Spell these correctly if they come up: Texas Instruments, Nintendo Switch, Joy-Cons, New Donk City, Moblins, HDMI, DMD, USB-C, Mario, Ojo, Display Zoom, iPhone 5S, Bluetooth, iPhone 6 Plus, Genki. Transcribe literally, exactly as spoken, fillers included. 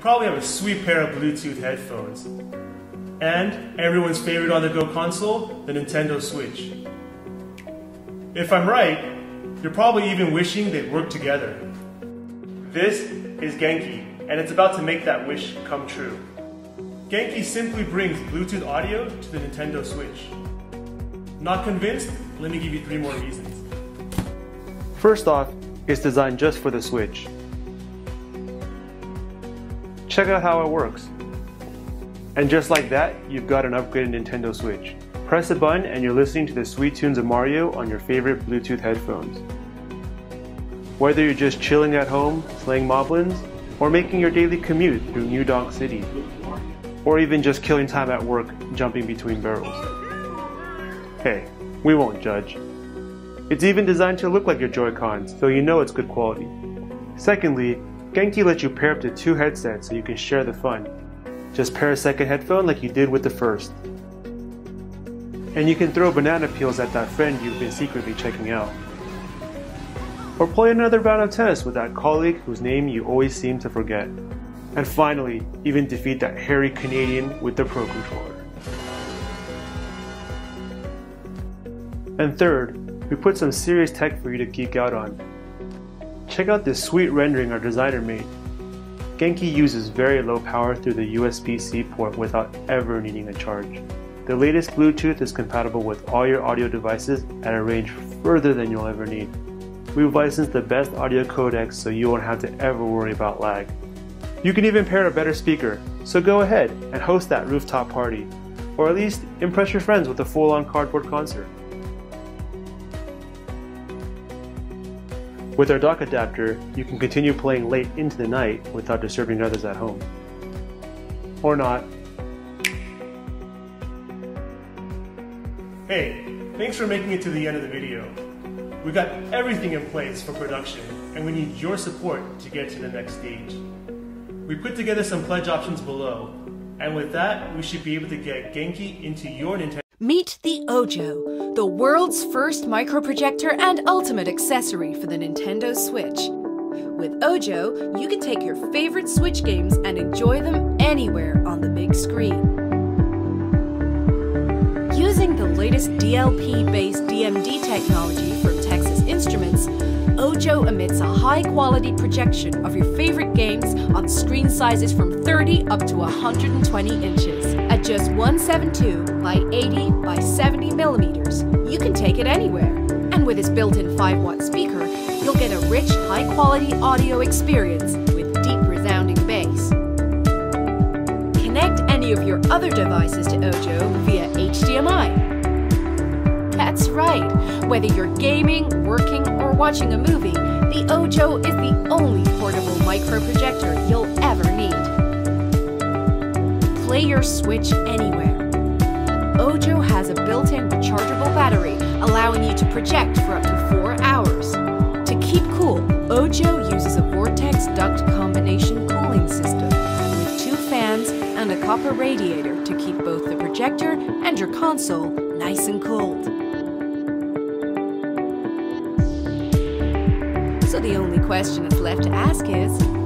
probably have a sweet pair of Bluetooth headphones. And everyone's favorite on-the-go console, the Nintendo Switch. If I'm right, you're probably even wishing they'd work together. This is Genki, and it's about to make that wish come true. Genki simply brings Bluetooth audio to the Nintendo Switch. Not convinced? Let me give you three more reasons. First off, it's designed just for the Switch. Check out how it works. And just like that, you've got an upgraded Nintendo Switch. Press a button and you're listening to the sweet tunes of Mario on your favorite Bluetooth headphones. Whether you're just chilling at home, playing Moblins, or making your daily commute through New Donk City, or even just killing time at work jumping between barrels. Hey, we won't judge. It's even designed to look like your Joy-Cons, so you know it's good quality. Secondly, Genki lets you pair up to two headsets so you can share the fun. Just pair a second headphone like you did with the first. And you can throw banana peels at that friend you've been secretly checking out. Or play another round of tennis with that colleague whose name you always seem to forget. And finally, even defeat that hairy Canadian with the Pro Controller. And third, we put some serious tech for you to geek out on. Check out this sweet rendering our designer made. Genki uses very low power through the U S B C port without ever needing a charge. The latest Bluetooth is compatible with all your audio devices at a range further than you'll ever need. We've licensed the best audio codecs so you won't have to ever worry about lag. You can even pair a better speaker, so go ahead and host that rooftop party, or at least impress your friends with a full-on cardboard concert. With our dock adapter, you can continue playing late into the night without disturbing others at home. Or not. Hey, thanks for making it to the end of the video. We've got everything in place for production, and we need your support to get to the next stage. We put together some pledge options below, and with that, we should be able to get Genki into your Nintendo. Meet the Ojo, the world's first microprojector and ultimate accessory for the Nintendo Switch. With Ojo, you can take your favorite Switch games and enjoy them anywhere on the big screen. Using the latest D L P-based D M D technology from Texas Instruments, Ojo emits a high-quality projection of your favorite games on screen sizes from thirty up to one hundred twenty inches. At just one seventy-two by eighty by seventy millimeters, you can take it anywhere. And with its built-in five watt speaker, you'll get a rich, high-quality audio experience with deep, resounding bass. Connect any of your other devices to Ojo via H D M I. That's right. Whether you're gaming, working, or watching a movie, the Ojo is the only portable microprojector you'll ever need. Play your Switch anywhere. Ojo has a built-in rechargeable battery, allowing you to project for up to four hours. To keep cool, Ojo uses a vortex duct combination cooling system with two fans and a copper radiator to keep both the projector and your console nice and cold. So the only question that's left to ask is,